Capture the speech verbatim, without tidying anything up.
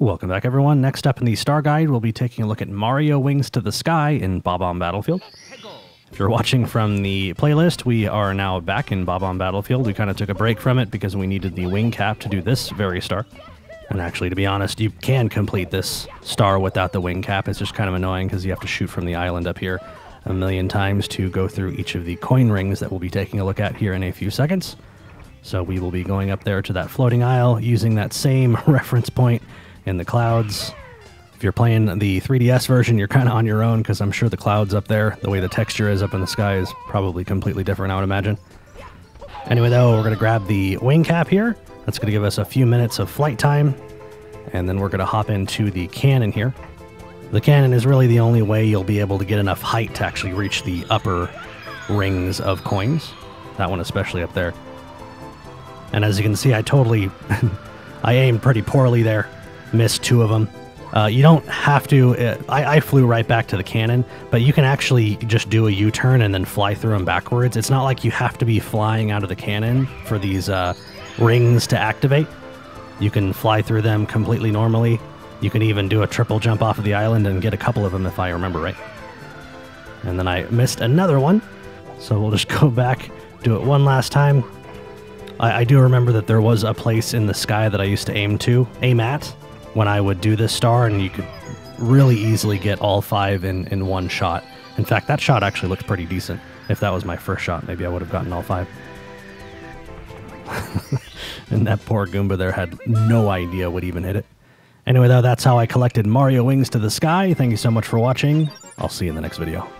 Welcome back, everyone. Next up in the Star Guide, we'll be taking a look at Mario Wings to the Sky in Bob-omb Battlefield. If you're watching from the playlist, we are now back in Bob-omb Battlefield. We kind of took a break from it because we needed the wing cap to do this very star. And actually, to be honest, you can complete this star without the wing cap. It's just kind of annoying because you have to shoot from the island up here a million times to go through each of the coin rings that we'll be taking a look at here in a few seconds. So we will be going up there to that floating isle using that same reference point in the clouds. If you're playing the three D S version, you're kind of on your own because I'm sure the clouds up there, the way the texture is up in the sky, is probably completely different, I would imagine. Anyway, though, we're going to grab the wing cap here. That's going to give us a few minutes of flight time, and then we're going to hop into the cannon here. The cannon is really the only way you'll be able to get enough height to actually reach the upper rings of coins. That one especially up there. And as you can see, I totally... I aimed pretty poorly there. Missed two of them. Uh, you don't have to... Uh, I, I flew right back to the cannon, but you can actually just do a U-turn and then fly through them backwards. It's not like you have to be flying out of the cannon for these uh, rings to activate. You can fly through them completely normally. You can even do a triple jump off of the island and get a couple of them if I remember right. And then I missed another one, so we'll just go back, do it one last time. I, I do remember that there was a place in the sky that I used to aim to, aim at, when I would do this star, and you could really easily get all five in, in one shot. In fact, that shot actually looked pretty decent. If that was my first shot, maybe I would have gotten all five. And that poor Goomba there had no idea what even hit it. Anyway, though, that's how I collected Mario Wings to the Sky. Thank you so much for watching. I'll see you in the next video.